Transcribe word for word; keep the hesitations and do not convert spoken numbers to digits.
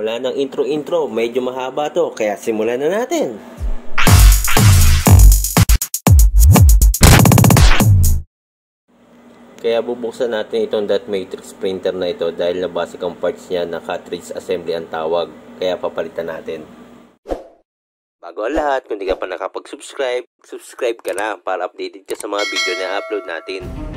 wala nang intro-intro, medyo mahaba to, kaya simulan na natin. Kaya bubuksan natin itong Dot Matrix printer na ito dahil na basic ang parts niya na cartridge assembly ang tawag, kaya papalitan natin. Bago ang lahat, kung di ka pa nakapag-subscribe, subscribe ka na para updated ka sa mga video na upload natin.